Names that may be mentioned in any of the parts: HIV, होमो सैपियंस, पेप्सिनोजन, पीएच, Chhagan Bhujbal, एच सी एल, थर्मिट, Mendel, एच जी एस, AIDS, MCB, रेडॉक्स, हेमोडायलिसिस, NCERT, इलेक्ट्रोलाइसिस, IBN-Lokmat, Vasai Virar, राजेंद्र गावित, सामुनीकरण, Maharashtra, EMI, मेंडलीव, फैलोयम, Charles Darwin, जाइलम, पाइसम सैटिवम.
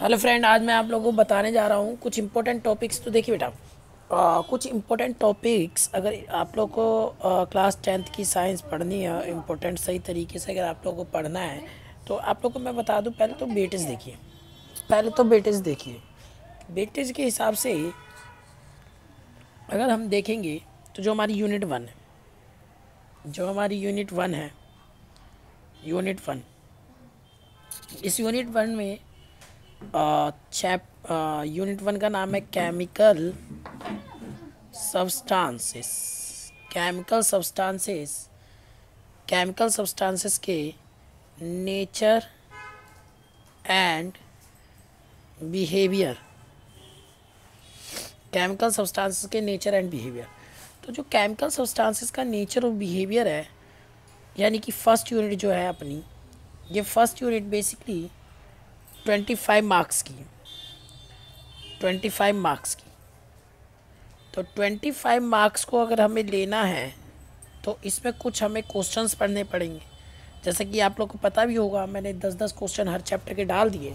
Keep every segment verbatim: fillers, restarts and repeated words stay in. Hello friend, आज मैं आप लोगों को बताने जा रहा हूँ कुछ इम्पोर्टेंट टॉपिक्स। तो देखिए बेटा, आ, कुछ इम्पोर्टेंट टॉपिक्स अगर आप लोग को आ, क्लास टेंथ की साइंस पढ़नी है इम्पोर्टेंट सही तरीके से, अगर आप लोगों को पढ़ना है तो आप लोगों को मैं बता दूँ। पहले तो वेटेज देखिए पहले तो वेटेज देखिए वेटेज के हिसाब से अगर हम देखेंगे तो जो हमारी यूनिट वन है जो हमारी यूनिट वन है यूनिट वन इस यूनिट वन में चैप यूनिट वन का नाम है chemical substances. Chemical substances chemical substances के nature and behaviour chemical substances के नेचर एंड बिहेवियर तो जो केमिकल सब्सटेंसेस का नेचर और बिहेवियर है, यानी कि फर्स्ट यूनिट जो है अपनी, ये first unit basically twenty five marks की ट्वेंटी फाइव मार्क्स की तो ट्वेंटी फाइव मार्क्स को अगर हमें लेना है तो इसमें कुछ हमें क्वेश्चंस पढ़ने पड़ेंगे। जैसे कि आप लोग को पता भी होगा, मैंने दस दस क्वेश्चन हर चैप्टर के डाल दिए,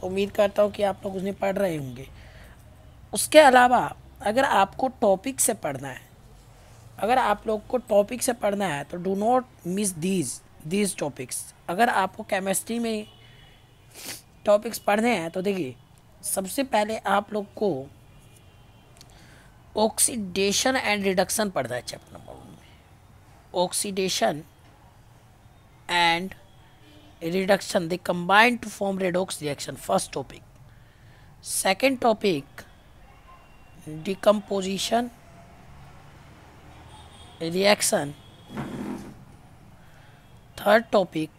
तो उम्मीद करता हूँ कि आप लोग उसमें पढ़ रहे होंगे। उसके अलावा अगर आपको टॉपिक से पढ़ना है अगर आप लोग को टॉपिक से पढ़ना है तो do not miss these these topics. अगर आपको केमिस्ट्री में टॉपिक्स पढ़ने हैं तो देखिए, सबसे पहले आप लोग को ऑक्सीडेशन एंड रिडक्शन पढ़ना है चैप्टर नंबर वन में। Oxidation and reduction, they combine to form रेडॉक्स reaction, first topic. Second topic decomposition reaction. Third topic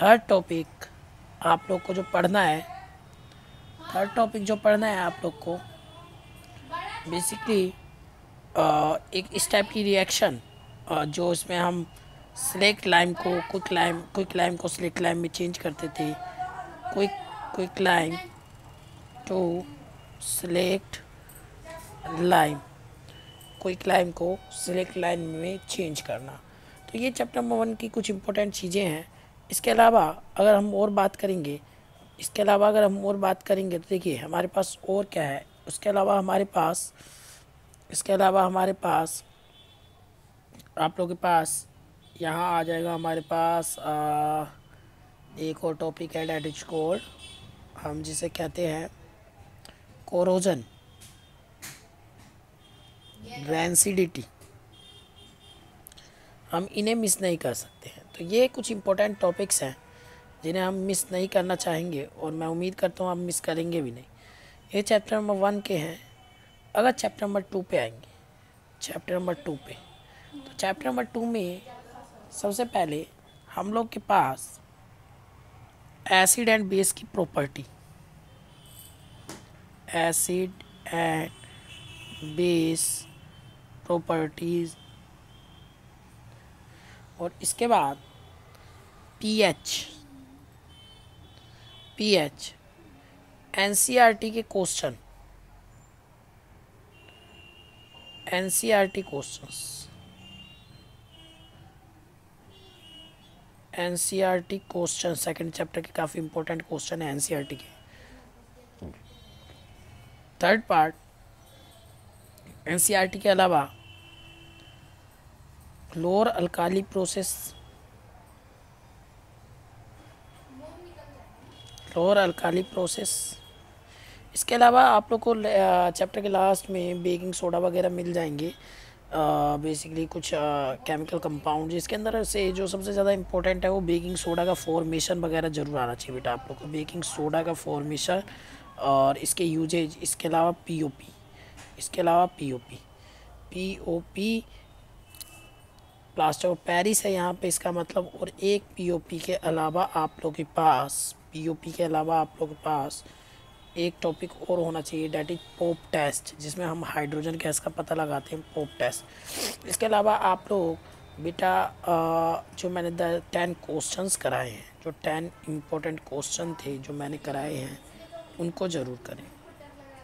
third topic आप लोग को जो पढ़ना है थर्ड टॉपिक जो पढ़ना है आप लोग को बेसिकली एक इस टाइप की रिएक्शन, जो इसमें हम स्लेक्ट लाइम को क्विक लाइम क्विक लाइम को स्लेक्ट लाइम में चेंज करते थे, quick quick lime to slaked lime quick lime को स्लेक्ट लाइम में चेंज करना। तो ये चैप्टर नंबर वन की कुछ इम्पोर्टेंट चीज़ें हैं। इसके अलावा अगर हम और बात करेंगे इसके अलावा अगर हम और बात करेंगे तो देखिए हमारे पास और क्या है। उसके अलावा हमारे पास इसके अलावा हमारे पास आप लोगों के पास यहाँ आ जाएगा हमारे पास आ, एक और टॉपिक है, डेट इज कॉल्ड, हम जिसे कहते हैं कोरोजन, रैंसिडिटी। हम इन्हें मिस नहीं कर सकते हैं। तो ये कुछ इम्पोर्टेंट टॉपिक्स हैं जिन्हें हम मिस नहीं करना चाहेंगे, और मैं उम्मीद करता हूँ हम मिस करेंगे भी नहीं। ये चैप्टर नंबर वन के हैं। अगर चैप्टर नंबर टू पे आएंगे चैप्टर नंबर टू पे तो चैप्टर नंबर टू में सबसे पहले हम लोग के पास एसिड एंड बेस की property acid and base properties, और इसके बाद पीएच पीएच एनसीईआरटी के question NCERT questions NCERT question second chapter के काफ़ी इंपॉर्टेंट क्वेश्चन है एनसीईआरटी के। थर्ड पार्ट एनसीईआरटी के अलावा chlor alkali process chlor alkali process इसके अलावा आप लोग को चैप्टर के लास्ट में बेकिंग सोडा वगैरह मिल जाएंगे, बेसिकली कुछ केमिकल कंपाउंड जिसके अंदर से जो सबसे ज़्यादा इम्पोर्टेंट है वो बेकिंग सोडा का फॉर्मेशन वगैरह ज़रूर आना चाहिए बेटा आप लोग को। बेकिंग सोडा का फॉर्मेशन और इसके यूजेज, इसके अलावा पी ओ पी इसके अलावा P O P P O P plaster of Paris है यहाँ पे, इसका मतलब। और एक पीओपी के अलावा आप लोग के पास पीओपी के अलावा आप लोग के पास एक टॉपिक और होना चाहिए, डेट इज पोप टेस्ट, जिसमें हम हाइड्रोजन गैस का पता लगाते हैं, पोप टेस्ट। इसके अलावा आप लोग बेटा जो मैंने टेन क्वेश्चंस कराए हैं जो टेन इम्पोर्टेंट क्वेश्चन थे जो मैंने कराए हैं उनको ज़रूर करें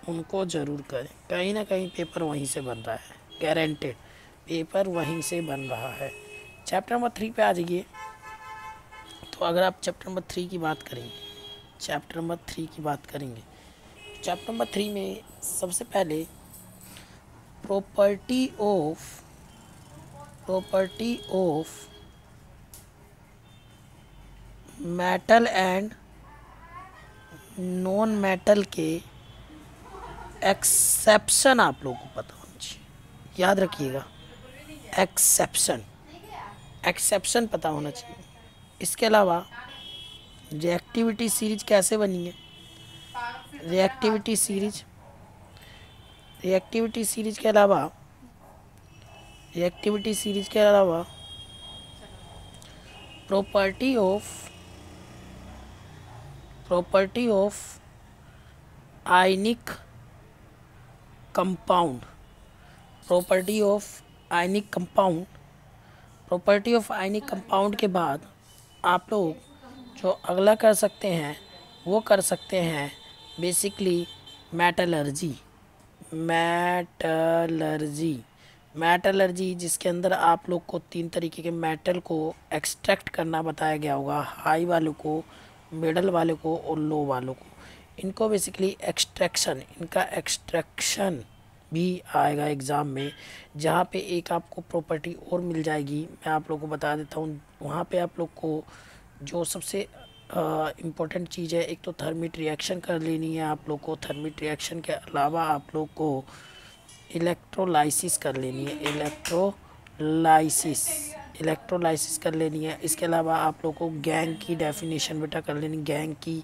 उनको ज़रूर करें कहीं ना कहीं पेपर वहीं से बन रहा है, गारंटेड पेपर वहीं से बन रहा है। चैप्टर नंबर थ्री पे आ जाइए तो तो अगर आप चैप्टर नंबर थ्री की बात करेंगे चैप्टर नंबर थ्री की बात करेंगे चैप्टर नंबर थ्री में सबसे पहले property of property of metal and non metal के एक्सेप्शन आप लोगों को पता होना चाहिए। याद रखिएगा एक्सेप्शन एक्सेप्शन पता होना चाहिए। इसके अलावा रिएक्टिविटी सीरीज कैसे बनी है, रिएक्टिविटी सीरीज रिएक्टिविटी सीरीज के अलावा रिएक्टिविटी सीरीज के अलावा property of property of ionic compound property of ionic compound property of ionic compound के बाद आप लोग जो अगला कर सकते हैं वो कर सकते हैं बेसिकली मेटलर्जी मेटलर्जी मेटलर्जी जिसके अंदर आप लोग को तीन तरीके के मेटल को एक्सट्रैक्ट करना बताया गया होगा। हाई वालों को, मिडल वालों को और लो वालों को, इनको बेसिकली एक्सट्रैक्शन, इनका एक्सट्रैक्शन भी आएगा एग्ज़ाम में, जहाँ पे एक आपको प्रॉपर्टी और मिल जाएगी। मैं आप लोगों को बता देता हूँ वहाँ पे आप लोग को जो सबसे इम्पोर्टेंट चीज़ है, एक तो थर्मिट रिएक्शन कर लेनी है आप लोग को। थर्मिट रिएक्शन के अलावा आप लोग को इलेक्ट्रोलाइसिस कर लेनी है, इलेक्ट्रोलाइसिस इलेक्ट्रोलाइसिस कर लेनी है। इसके अलावा आप लोग को गैंग की डेफिनेशन बेटा कर लेनी, गैंग की।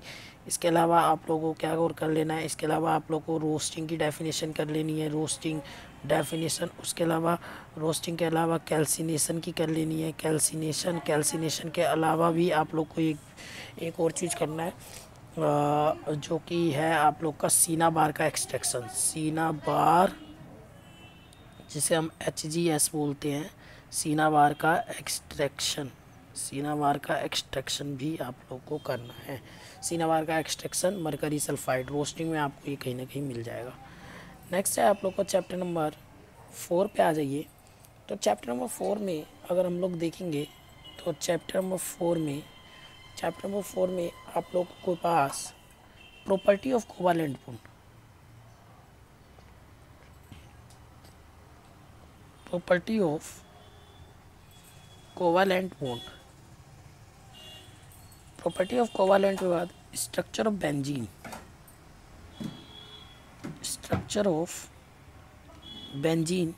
इसके अलावा आप लोगों को क्या और कर लेना है, इसके अलावा आप लोग को रोस्टिंग की डेफिनेशन कर लेनी है, रोस्टिंग डेफिनेशन। उसके अलावा रोस्टिंग के अलावा कैल्सिनेशन की कर लेनी है, कैल्सिनेशन कैल्सिनेशन के अलावा भी आप लोग को एक एक और चीज़ करना है जो कि है आप लोग का सीना बार का एक्सट्रैक्शन। सीना बार जिसे हम एच जी एस बोलते हैं, सीना बार का एक्सट्रैक्शन सीना बार का एक्सट्रैक्शन भी आप लोग को करना है। सीना बार का एक्सट्रैक्शन मरकरी सल्फाइड रोस्टिंग में आपको ये कहीं ना कहीं मिल जाएगा। नेक्स्ट है आप लोग को चैप्टर नंबर फोर पे आ जाइए। तो चैप्टर नंबर फोर में अगर हम लोग देखेंगे तो चैप्टर नंबर फोर में चैप्टर नंबर फोर में आप लोग के पास property of covalent bond property of covalent bond property of covalent के बाद structure of benzene structure of benzene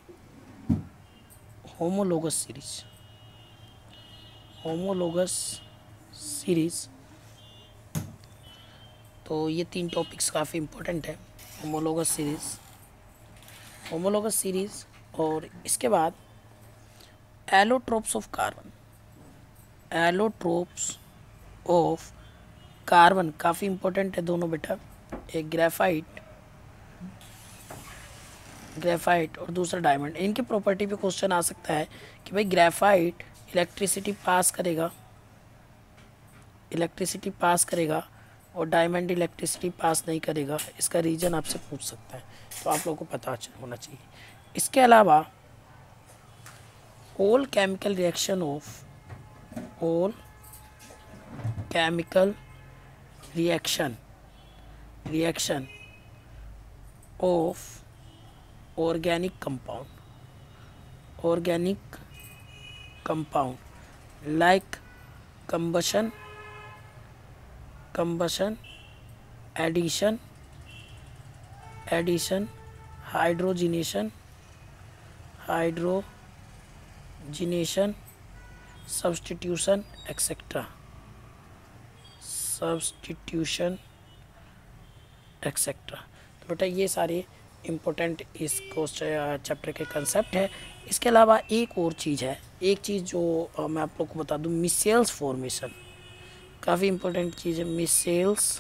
homologous series homologous series तो ये तीन टॉपिक्स काफ़ी इम्पोर्टेंट है। होमोलोगस सीरीज होमोलोगस सीरीज और इसके बाद allotropes of carbon allotropes of carbon काफ़ी इम्पोर्टेंट है दोनों बेटा। एक ग्रेफाइट ग्रेफाइट और दूसरा डायमंड। इनके प्रॉपर्टी पे क्वेश्चन आ सकता है कि भाई ग्रेफाइट इलेक्ट्रिसिटी पास करेगा इलेक्ट्रिसिटी पास करेगा और डायमंड इलेक्ट्रिसिटी पास नहीं करेगा। इसका रीज़न आपसे पूछ सकता है, तो आप लोगों को पता होना चाहिए। इसके अलावा all chemical reaction of all chemical reaction reaction of organic compound organic compound like combustion combustion addition addition hydrogenation hydrogenation substitution etcetera substitution etcetera. तो बेटा ये सारे इम्पोर्टेंट इस क्वेश्चन चैप्टर के कंसेप्ट है। इसके अलावा एक और चीज़ है, एक चीज़ जो आ, मैं आप लोग को बता दूं, मिसेल्स फॉर्मेशन काफ़ी इम्पोर्टेंट चीज़ है। मिसेल्स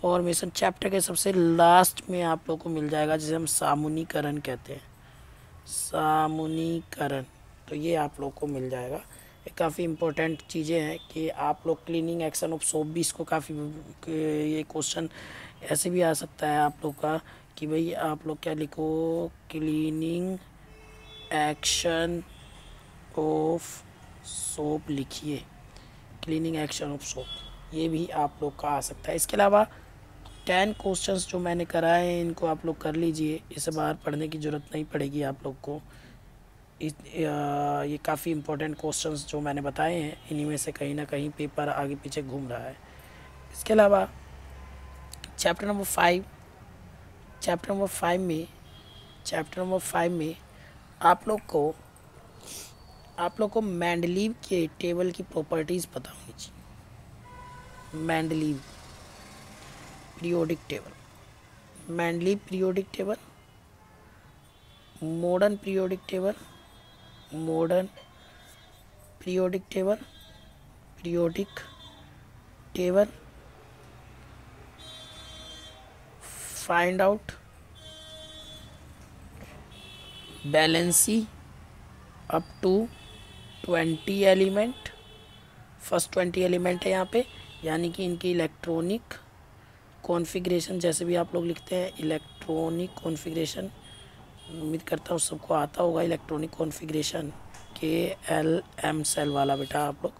फॉर्मेशन चैप्टर के सबसे लास्ट में आप लोग को मिल जाएगा, जिसे हम सामुनीकरण कहते हैं, सामुनीकरण। तो ये आप लोग को मिल जाएगा। काफ़ी इम्पोर्टेंट चीज़ें हैं कि आप लोग क्लीनिंग एक्शन ऑफ सोप भी इसको काफ़ी, ये क्वेश्चन ऐसे भी आ सकता है आप लोग का कि भाई आप लोग क्या लिखो, क्लीनिंग एक्शन ऑफ सोप लिखिए। क्लीनिंग एक्शन ऑफ सोप, ये भी आप लोग का आ सकता है। इसके अलावा टेन क्वेश्चंस जो मैंने कराए हैं इनको आप लोग कर लीजिए, इसे बाहर पढ़ने की ज़रूरत नहीं पड़ेगी आप लोग को। इस ये काफ़ी इंपॉर्टेंट क्वेश्चंस जो मैंने बताए हैं, इन्हीं में से कहीं ना कहीं पेपर आगे पीछे घूम रहा है। इसके अलावा chapter number five chapter number five में चैप्टर नंबर फाइव में आप लोग को आप लोग को मेंडलीव के टेबल की प्रॉपर्टीज़ पता होनी चाहिए। मेंडलीव periodic table, मेंडलीव periodic table, modern periodic table, modern periodic table, periodic table, find out valency up to twenty element, first twenty element है यहाँ पे, यानी कि इनकी इलेक्ट्रॉनिक कॉन्फ़िगरेशन, जैसे भी आप लोग लिखते हैं इलेक्ट्रॉनिक कॉन्फ़िगरेशन, उम्मीद करता हूँ सबको आता होगा electronic configuration, K L M shell वाला बेटा आप लोग।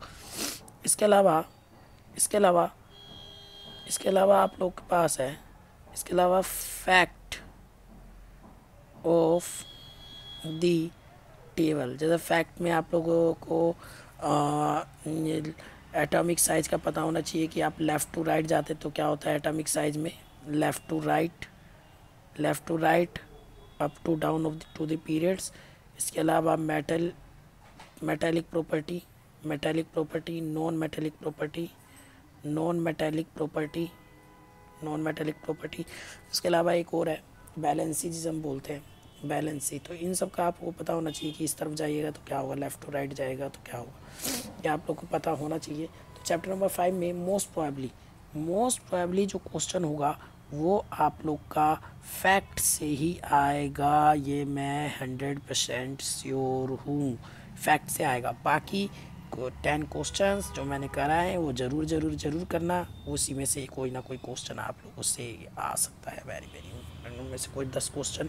इसके अलावा इसके अलावा इसके अलावा आप लोग के पास है इसके अलावा फैक्ट ऑफ दी टेबल, जैसे फैक्ट में आप लोगों को एटॉमिक साइज़ का पता होना चाहिए कि आप लेफ़्ट टू राइट जाते तो क्या होता है एटॉमिक साइज़ में, left to right left to right up to down of to the periods. इसके अलावा metal metallic property metallic property non metallic property non metallic property non metallic property इसके अलावा एक और है बैलेंसी, जिसे हम बोलते हैं बैलेंसी। तो इन सब का आपको पता होना चाहिए कि इस तरफ जाइएगा तो क्या होगा, लेफ़्ट टू राइट जाएगा तो क्या होगा, यह आप लोग को पता होना चाहिए। तो चैप्टर नंबर फाइव में मोस्ट प्रोबेबली मोस्ट प्रोबेबली जो क्वेश्चन होगा वो आप लोग का फैक्ट से ही आएगा, ये मैं हंड्रेड परसेंट श्योर हूँ, फैक्ट से आएगा। बाकी टेन क्वेश्चंस जो मैंने कराए हैं वो ज़रूर ज़रूर ज़रूर करना, उसी में से कोई ना कोई क्वेश्चन आप लोगों से आ सकता है, वेरी वेरी इंपॉर्टेंट, उनमें से कोई दस क्वेश्चन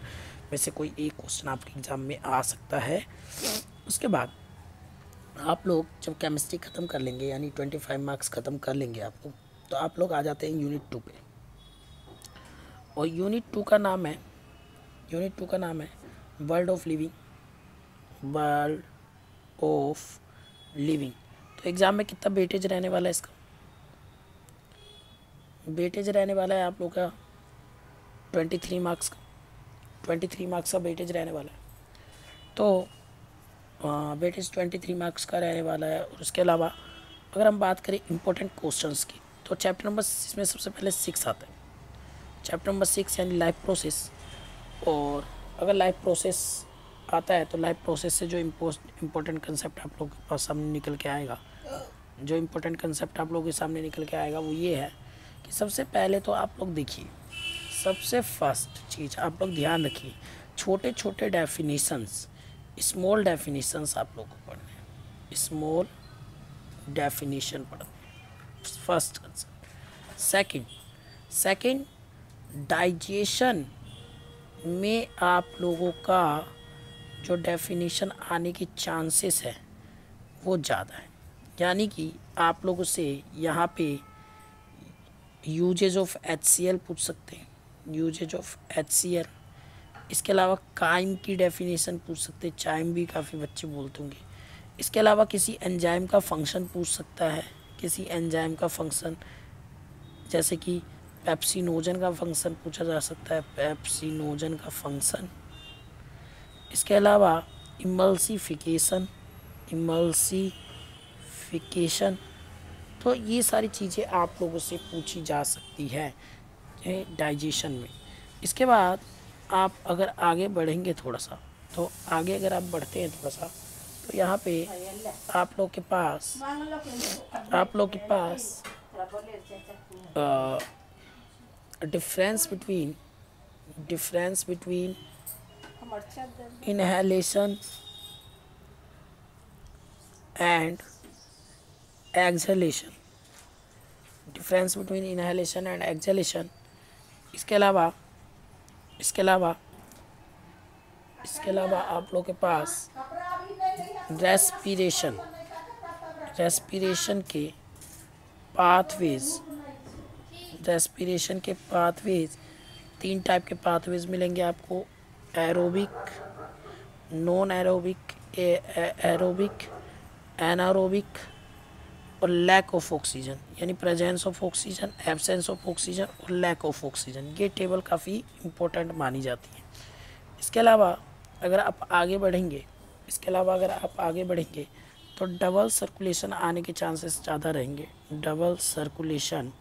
में से कोई एक क्वेश्चन आपके एग्ज़ाम में आ सकता है। उसके बाद आप लोग जब केमिस्ट्री ख़त्म कर लेंगे, यानी ट्वेंटी फाइव मार्क्स ख़त्म कर लेंगे आप लोग, तो आप लोग आ जाते हैं यूनिट टू पे, और यूनिट टू का नाम है यूनिट टू का नाम है world of living world of living. तो एग्ज़ाम में कितना वेटेज रहने वाला है, इसका वेटेज रहने वाला है आप लोग का ट्वेंटी थ्री मार्क्स का ट्वेंटी थ्री मार्क्स का वेटेज रहने वाला है। तो वेटेज ट्वेंटी थ्री मार्क्स का रहने वाला है। और उसके अलावा अगर हम बात करें इम्पोर्टेंट क्वेश्चंस की, तो चैप्टर नंबर सिक्स में सबसे पहले सिक्स आता है, चैप्टर नंबर सिक्स यानी लाइफ प्रोसेस। और अगर लाइफ प्रोसेस आता है तो लाइफ प्रोसेस से जो इम्पोर्टेंट कंसेप्ट आप लोग के पास सामने निकल के आएगा जो इम्पोर्टेंट कंसेप्ट आप लोगों के सामने निकल के आएगा वो ये है कि सबसे पहले तो आप लोग देखिए, सबसे फर्स्ट चीज़ आप लोग ध्यान रखिए, छोटे छोटे डेफिनेशंस, स्मॉल डेफिनेशंस आप लोग को पढ़ने हैं, स्मॉल डेफिनेशन पढ़ने, first concept. Second second digestion में आप लोगों का जो डेफिनेशन आने के चांसेस है वो ज़्यादा है, यानी कि आप लोगों से यहाँ पे uses of एच सी एल पूछ सकते हैं, uses of एच सी एल। इसके अलावा काइम की डेफिनेशन पूछ सकते हैं, चाइम भी काफ़ी बच्चे बोलते होंगे। इसके अलावा किसी एंजाइम का फंक्शन पूछ सकता है, किसी एंजाइम का फंक्शन, जैसे कि पेप्सिनोजन का फंक्शन पूछा जा सकता है, पेप्सिनोजन का फंक्शन। इसके अलावा इमल्सिफिकेशन इमल्सिफिकेशन तो ये सारी चीज़ें आप लोगों से पूछी जा सकती है डाइजेशन में। इसके बाद आप अगर आगे बढ़ेंगे थोड़ा सा तो आगे अगर आप बढ़ते हैं थोड़ा सा तो यहाँ पे आप लोग के पास आप लोग के पास आ, difference between difference between inhalation and exhalation, difference between inhalation and exhalation. इसके अलावा इसके अलावा इसके अलावा आप लोग के पास रेस्पिरेशन रेस्पिरेशन के पाथवेज, रेस्पिरेशन के पाथवेज, तीन टाइप के पाथवेज मिलेंगे आपको, aerobic, non aerobic, aerobic, anaerobic और लैक ऑफ ऑक्सीजन, यानी presence of oxygen, absence of oxygen और लैक ऑफ ऑक्सीजन। ये टेबल काफ़ी इम्पोर्टेंट मानी जाती है। इसके अलावा अगर आप आगे बढ़ेंगे इसके अलावा अगर आप आगे बढ़ेंगे तो डबल सर्कुलेशन आने के चांसेस ज़्यादा रहेंगे। डबल सर्कुलेशन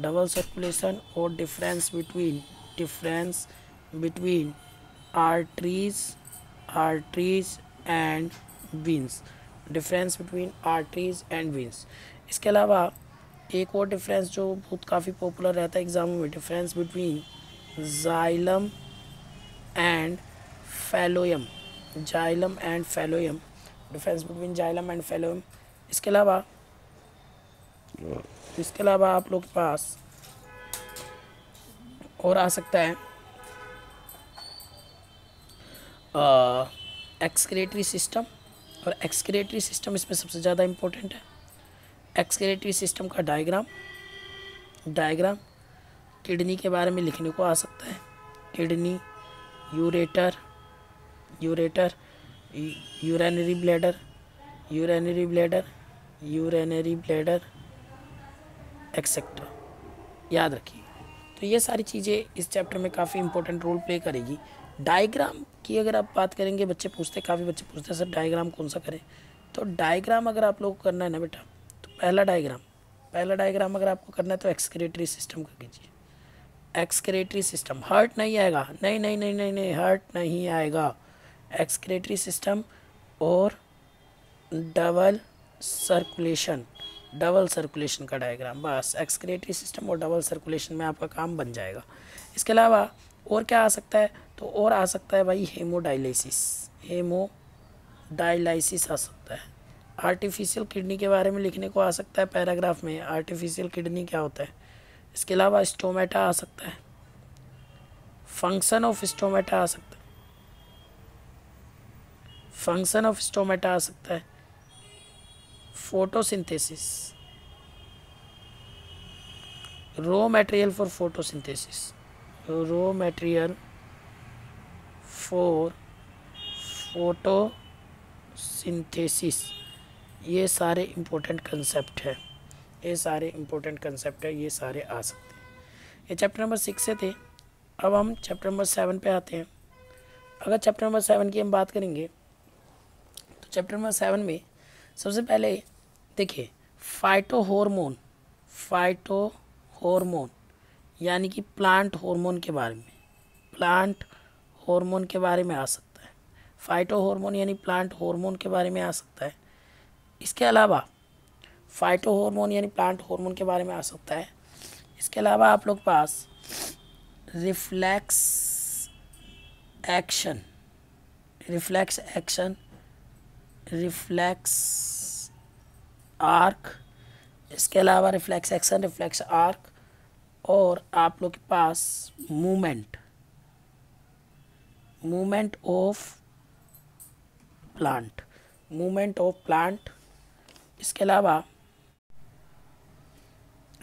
डबल सर्कुलेशन और difference between difference between arteries arteries and veins, difference between arteries and veins. इसके अलावा एक और डिफरेंस जो बहुत काफ़ी पॉपुलर रहता है एग्जाम में, difference between जाइलम and फैलोयम, जाइलम and फैलोयम, difference between जाइलम and फैलोयम। इसके अलावा इसके अलावा आप लोग के पास और आ सकता है एक्सक्रेटरी सिस्टम, और एक्सक्रेटरी सिस्टम इसमें सबसे ज़्यादा इम्पोर्टेंट है। एक्सक्रेटरी सिस्टम का डायग्राम डायग्राम किडनी के बारे में लिखने को आ सकता है, kidney, ureter ureter urinary bladder urinary bladder urinary bladder etcetera. याद रखिए, तो ये सारी चीज़ें इस चैप्टर में काफ़ी इंपॉर्टेंट रोल प्ले करेगी। डायग्राम की अगर आप बात करेंगे, बच्चे पूछते काफ़ी बच्चे पूछते हैं सर डायग्राम कौन सा करें, तो डायग्राम अगर आप लोग को करना है ना बेटा, तो पहला डायग्राम पहला डायग्राम अगर आपको करना है तो एक्सक्रेटरी सिस्टम का कीजिए। एक्सक्रेटरी सिस्टम हार्ट नहीं आएगा, नहीं नहीं नहीं नहीं नहीं हार्ट नहीं आएगा। एक्सक्रेटरी सिस्टम और डबल सर्कुलेशन डबल सर्कुलेशन का डायग्राम, बस एक्सक्रेटरी सिस्टम और डबल सर्कुलेशन में आपका काम बन जाएगा। इसके अलावा और क्या आ सकता है, तो और आ सकता है भाई हेमोडायलिसिस हेमोडायलिसिस आ सकता है। आर्टिफिशियल किडनी के बारे में लिखने को आ सकता है पैराग्राफ में, आर्टिफिशियल किडनी क्या होता है। इसके अलावा स्टोमेटा आ सकता है, फंक्शन ऑफ स्टोमेटा आ सकता है फंक्शन ऑफ स्टोमेटा आ सकता है photosynthesis, raw material for photosynthesis raw material for photosynthesis. ये सारे इम्पोर्टेंट कंसेप्ट है ये सारे इम्पोर्टेंट कंसेप्ट है ये सारे आ सकते हैं। ये चैप्टर नंबर सिक्स से थे, अब हम चैप्टर नंबर सेवन पे आते हैं। अगर चैप्टर नंबर सेवन की हम बात करेंगे तो चैप्टर नंबर सेवन में सबसे पहले देखिए फाइटो हार्मोन फाइटो हार्मोन यानी कि प्लांट हार्मोन के बारे में प्लांट हार्मोन के बारे में आ सकता है। फाइटो हार्मोन यानी प्लांट हार्मोन के बारे में आ सकता है। इसके अलावा फाइटो हार्मोन यानी प्लांट हार्मोन के बारे में आ सकता है। इसके अलावा आप लोग पास reflex action reflex action reflex arc इसके अलावा रिफ्लेक्स एक्शन, रिफ्लेक्स आर्क, और आप लोग के पास movement movement of plant movement of plant इसके अलावा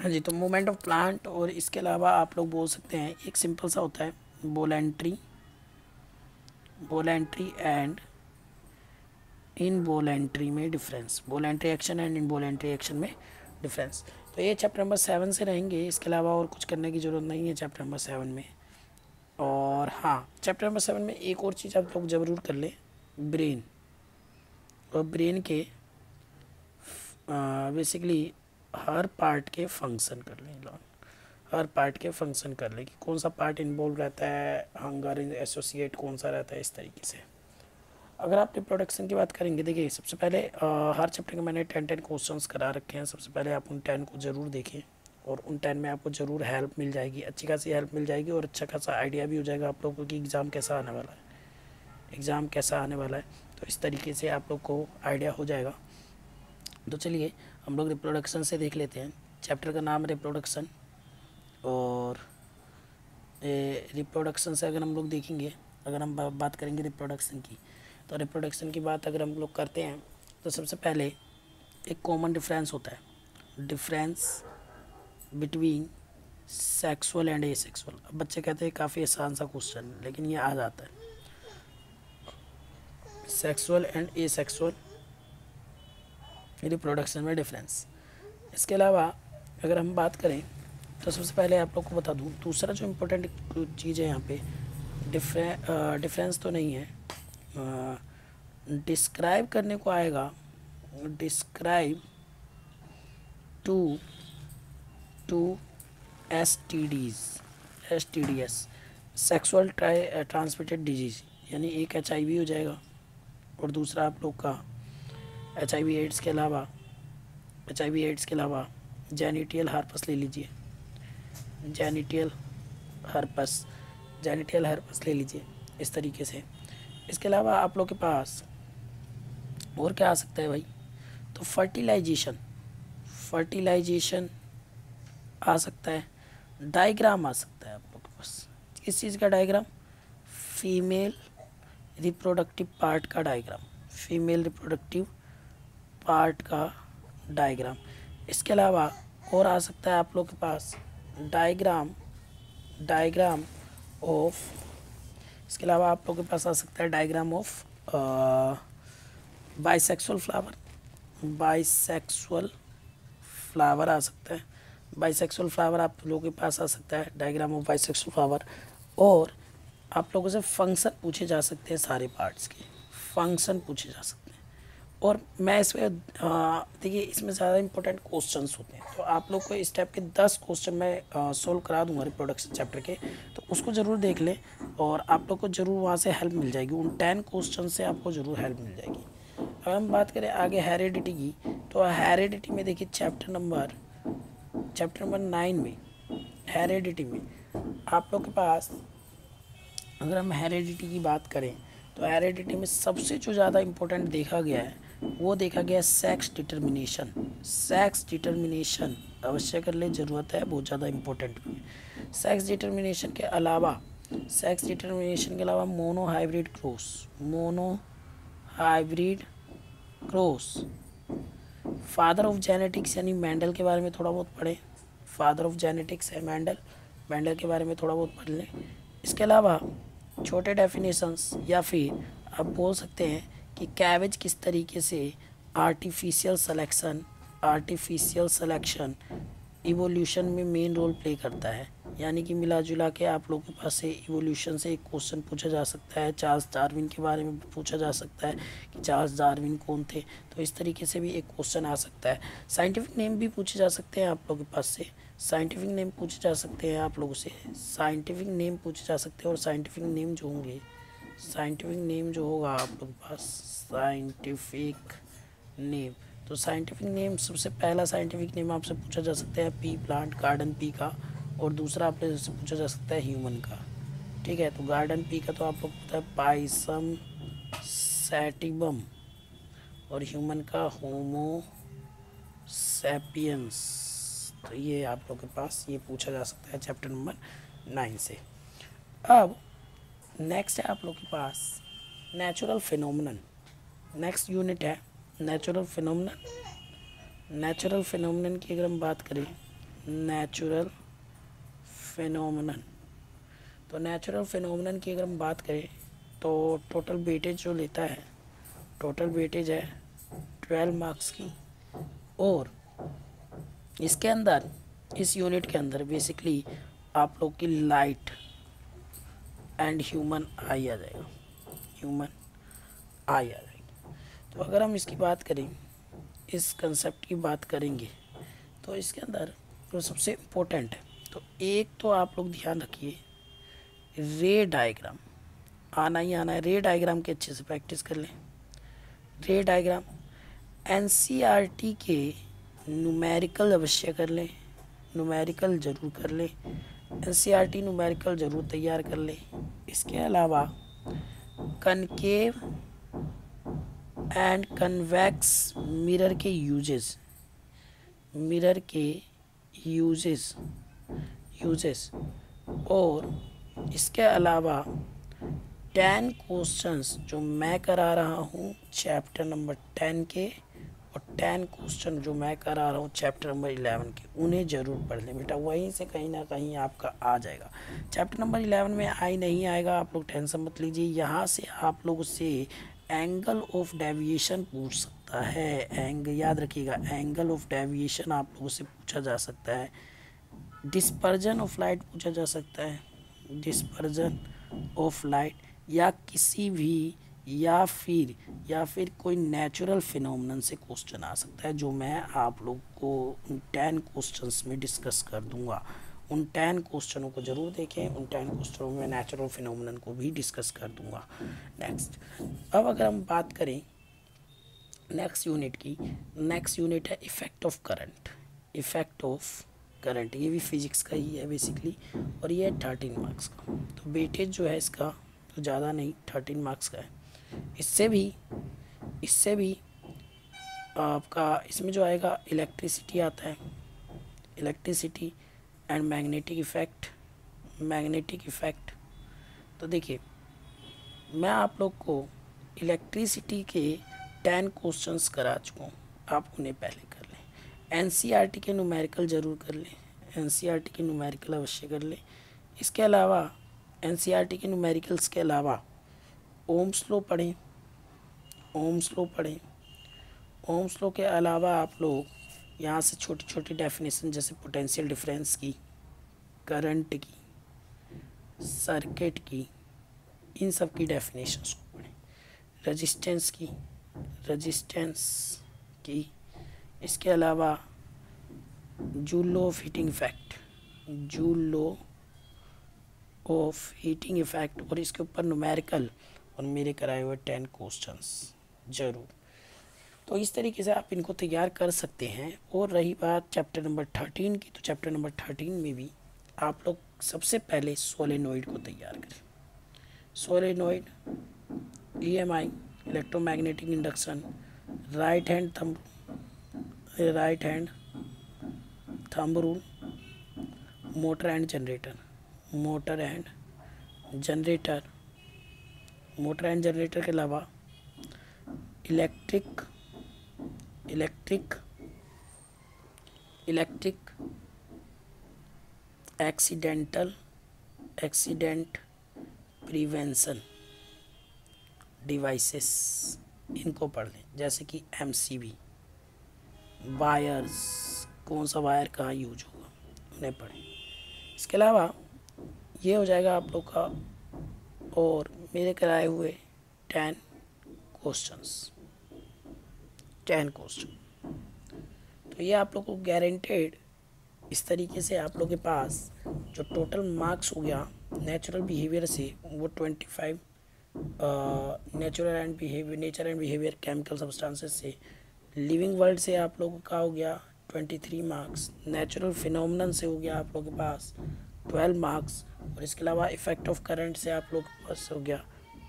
हाँ जी तो मूवमेंट ऑफ प्लांट। और इसके अलावा आप लोग बोल सकते हैं, एक सिंपल सा होता है वोलेंट्री वोलेंट्री एंड इनवोलेंट्री में difference, voluntary action and involuntary action में डिफरेंस। तो ये चैप्टर नंबर सेवन से रहेंगे, इसके अलावा और कुछ करने की ज़रूरत नहीं है चैप्टर नंबर सेवन में। और हाँ, चैप्टर नंबर सेवन में एक और चीज़ आप लोग ज़रूर कर लें, ब्रेन और ब्रेन के बेसिकली हर पार्ट के फंक्शन कर लें लॉन हर पार्ट के फंक्शन कर ले कि कौन सा पार्ट इन्वॉल्व रहता है, हंगर एसोसिएट कौन सा रहता है, इस तरीके से। अगर आप रिप्रोडक्शन की बात करेंगे, देखिए सबसे पहले आ, हर चैप्टर के मैंने टेन टेन क्वेश्चंस करा रखे हैं। सबसे पहले आप उन टेन को ज़रूर देखें और उन टेन में आपको ज़रूर हेल्प मिल जाएगी, अच्छी खासी हेल्प मिल जाएगी और अच्छा खासा आइडिया भी हो जाएगा आप लोगों को कि एग्ज़ाम कैसा आने वाला है एग्ज़ाम कैसा आने वाला है तो इस तरीके से आप लोग को आइडिया हो जाएगा। तो चलिए हम लोग रिप्रोडक्शन से देख लेते हैं। चैप्टर का नाम है रिप्रोडक्शन, और रिप्रोडक्शन से अगर हम लोग देखेंगे अगर हम बा, बात करेंगे रिप्रोडक्शन की तो रिप्रोडक्शन की बात अगर हम लोग करते हैं तो सबसे पहले एक कॉमन डिफरेंस होता है difference between sexual and asexual. अब बच्चे कहते हैं काफ़ी आसान सा क्वेश्चन, लेकिन ये आ जाता है। सेक्सुअल एंड एसेक्सुअल रिप्रोडक्शन में डिफरेंस। इसके अलावा अगर हम बात करें तो सबसे पहले आप लोग को बता दूं, दूसरा जो इम्पोर्टेंट चीज़ है यहाँ पे डिफरें डिफरेंस तो नहीं है, डिस्क्राइब करने को आएगा describe to to S T Ds S T D S sexual transmitted disease, यानी एक एच आई वी हो जाएगा और दूसरा आप लोग का एच आई वी एड्स के अलावा एच आई वी एड्स के अलावा जेनिटियल हार्पस ले लीजिए, जेनिटियल हार्पस जेनिटियल हार्पस ले लीजिए इस तरीके से। इसके अलावा आप लोग के पास और क्या आ सकता है भाई, तो फर्टिलाइजेशन फर्टिलाइजेशन आ सकता है, डायग्राम आ सकता है आप लोग के पास। किस चीज़ का डायग्राम? फीमेल रिप्रोडक्टिव पार्ट का डायग्राम, फीमेल रिप्रोडक्टिव पार्ट का डायग्राम। इसके अलावा और आ सकता है आप लोग के पास डायग्राम डायग्राम ऑफ इसके अलावा आप लोग के पास आ सकता है diagram of bisexual flower, bisexual flower आ सकता है, बाइसेक्सुअल फ्लावर आप लोगों के पास आ सकता है, डायग्राम ऑफ बाइसेक्सुअल फ्लावर। और आप लोगों से फंक्शन पूछे जा सकते हैं, सारे पार्ट्स के फंक्शन पूछे जा सकते हैं। और मैं इसमें देखिए इसमें ज़्यादा इंपॉर्टेंट क्वेश्चंस होते हैं, तो आप लोग को इस टाइप के दस क्वेश्चन मैं सोल्व करा दूँगा रिप्रोडक्शन चैप्टर के, तो उसको ज़रूर देख लें और आप लोग को ज़रूर वहाँ से हेल्प मिल जाएगी। उन टेन क्वेश्चन से आपको ज़रूर हेल्प मिल जाएगी। अब हम बात करें आगे हेरिडिटी की, तो हेरिडिटी में देखिए chapter number chapter number nine में हेरिडिटी में आप लोग के पास अगर हम हेरिडिटी की बात करें तो हेरिडिटी में सबसे जो ज़्यादा इम्पोर्टेंट देखा गया है वो देखा गया सेक्स डिटर्मिनेशन। सेक्स डिटर्मिनेशन अवश्य कर ले, ज़रूरत है, बहुत ज़्यादा इम्पोर्टेंट भी है। सेक्स डिटर्मिनेशन के अलावा सेक्स डिटर्मिनेशन के अलावा mono hybrid cross mono hybrid cross father of genetics यानी मेंडल के बारे में थोड़ा बहुत पढ़ें। फादर ऑफ जेनेटिक्स है मेंडल, मेंडल के बारे में थोड़ा बहुत पढ़ लें। इसके अलावा छोटे डेफिनेशंस या फिर आप बोल सकते हैं कि कैवेज किस तरीके से artificial selection artificial selection evolution में मेन रोल प्ले करता है, यानी कि मिला जुला के आप लोगों के पास से इवोल्यूशन से एक क्वेश्चन पूछा जा सकता है। चार्ल्स डार्विन के बारे में पूछा जा सकता है कि चार्ल्स डार्विन कौन थे, तो इस तरीके से भी एक क्वेश्चन आ सकता है। साइंटिफिक नेम भी पूछे जा सकते हैं आप लोगों के पास से, साइंटिफिक नेम पूछे जा सकते हैं आप लोगों से, साइंटिफिक नेम पूछे जा सकते हैं। और साइंटिफिक नेम जो होंगे साइंटिफिक नेम जो होगा आप लोग के पास साइंटिफिक नेम, तो साइंटिफिक नेम सबसे पहला साइंटिफिक नेम आपसे पूछा जा सकता है पी प्लांट गार्डन पी का, और दूसरा आपसे पूछा जा सकता है ह्यूमन का। ठीक है, तो गार्डन पी का तो आप लोग पता है पाइसम सैटिवम और ह्यूमन का होमो सैपियंस, तो ये आप लोग के पास ये पूछा जा सकता है चैप्टर नंबर नाइन से। अब नेक्स्ट है आप लोग के पास नेचुरल फिनोमिनन। नेक्स्ट यूनिट है नेचुरल फिनोमिनन। नेचुरल फिनोमिनन की अगर हम बात करें नेचुरल फिनोमिनन तो नेचुरल फिनोमिनन की अगर हम बात करें तो टोटल वेटेज जो लेता है टोटल वेटेज है ट्वेल्व मार्क्स की, और इसके अंदर इस यूनिट के अंदर बेसिकली आप लोग की लाइट एंड ह्यूमन आई आ जाएगा, ह्यूमन आई आ जाएगा। तो अगर हम इसकी बात करें, इस कंसेप्ट की बात करेंगे तो इसके अंदर जो सबसे इम्पोर्टेंट है, तो एक तो आप लोग ध्यान रखिए रे डायग्राम आना ही आना है। रे डायग्राम के अच्छे से प्रैक्टिस कर लें। रे डायग्राम एनसीईआरटी के न्यूमेरिकल अवश्य कर लें, न्यूमेरिकल ज़रूर कर लें, एनसीईआरटी न्यूमेरिकल ज़रूर तैयार कर लें। इसके अलावा कनकेव एंड कन्वेक्स मिरर के यूजेस मिरर के यूजेस यूजेस और इसके अलावा टेन क्वेश्चंस जो मैं करा रहा हूँ चैप्टर नंबर टेन के और टेन क्वेश्चन जो मैं करा रहा हूँ चैप्टर नंबर इलेवन के, उन्हें ज़रूर पढ़ लें बेटा, वहीं से कहीं ना कहीं आपका आ जाएगा। चैप्टर नंबर इलेवन में आई नहीं आएगा, आप लोग टेंशन मत लीजिए। यहाँ से आप लोग उससे एंगल ऑफ डेविएशन पूछ सकता है, एंग याद रखिएगा, एंगल ऑफ डेविएशन आप लोगों से पूछा जा सकता है। डिस्पर्जन ऑफ लाइट पूछा जा सकता है, डिस्पर्जन ऑफ लाइट, या किसी भी या फिर या फिर कोई नेचुरल फिनोमेनन से क्वेश्चन आ सकता है, जो मैं आप लोग को उन टेन क्वेश्चंस में डिस्कस कर दूंगा। उन टेन क्वेश्चनों को ज़रूर देखें, उन टेन क्वेश्चनों में नेचुरल फिनोमेनन को भी डिस्कस कर दूंगा। नेक्स्ट, अब अगर हम बात करें नेक्स्ट यूनिट की, नेक्स्ट यूनिट है effect of current. Effect of current ये भी फिजिक्स का ही है बेसिकली, और ये है थर्टीन मार्क्स का, तो वेटेज जो है इसका तो ज़्यादा नहीं, थर्टीन मार्क्स का है। इससे भी इससे भी आपका इसमें जो आएगा इलेक्ट्रिसिटी आता है, electricity and magnetic effect, magnetic effect. तो देखिए मैं आप लोग को इलेक्ट्रिसिटी के टेन क्वेश्चंस करा चुका हूँ, आप उन्हें पहले कर लें। एनसीईआरटी के न्यूमेरिकल ज़रूर कर लें, एनसीईआरटी के न्यूमेरिकल अवश्य कर लें। इसके अलावा एनसीईआरटी के न्यूमेरिकल्स के अलावा ओम्स लो पढ़ें, ओम्स लो पढ़ें। ओम्स लो के अलावा आप लोग यहाँ से छोटी छोटी डेफिनेशन जैसे पोटेंशियल डिफरेंस की, करंट की, सर्किट की, इन सब की डेफिनेशंस को पढ़ें, रेजिस्टेंस की, रेजिस्टेंस की। इसके अलावा Joule law of heating effect, Joule law of heating effect, और इसके ऊपर न्यूमेरिकल और मेरे कराए हुए टेन क्वेश्चंस जरूर। तो इस तरीके से आप इनको तैयार कर सकते हैं। और रही बात चैप्टर नंबर थर्टीन की, तो चैप्टर नंबर थर्टीन में भी आप लोग सबसे पहले सोलेनोइड को तैयार करें। Solenoid, EMI, electromagnetic induction, right hand thumb, right hand thumb rule, motor and generator, motor and generator, motor and generator के अलावा electric electric electric accidental accident prevention devices, इनको पढ़ लें, जैसे कि एमसीबी, वायर्स, कौन सा वायर कहाँ यूज होगा, उन्हें पढ़ें। इसके अलावा ये हो जाएगा आप लोग का और मेरे कराए हुए टेन क्वेश्चंस, टेन क्वेश्चन। तो ये आप लोग को गारंटेड इस तरीके से आप लोग के पास जो टोटल मार्क्स हो गया नेचुरल बिहेवियर से, वो twenty five natural and behaviour nature and behaviour chemical substances से, लिविंग वर्ल्ड से आप लोगों का हो गया twenty three marks, natural phenomenon से हो गया आप लोग के पास ट्वेल्व मार्क्स, और इसके अलावा इफ़ेक्ट ऑफ करंट से आप लोग पास हो गया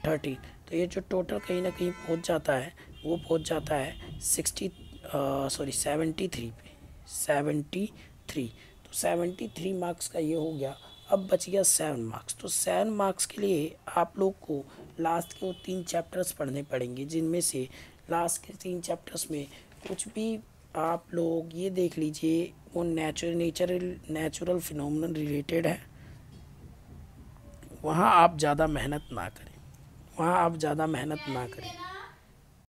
थर्टीन। तो ये जो टोटल कहीं ना कहीं पहुंच जाता है, वो पहुंच जाता है सिक्सटी सॉरी सेवेंटी थ्री पे, सेवेंटी थ्री तो सेवेंटी थ्री मार्क्स का ये हो गया। अब बच गया सेवन मार्क्स, तो सेवन मार्क्स के लिए आप लोग को लास्ट के वो तीन चैप्टर्स पढ़ने पड़ेंगे, जिनमें से लास्ट के तीन चैप्टर्स में कुछ भी आप लोग ये देख लीजिए वो natural natural natural phenomenon related है, वहाँ आप ज़्यादा मेहनत ना करें, वहाँ आप ज़्यादा मेहनत ना करें।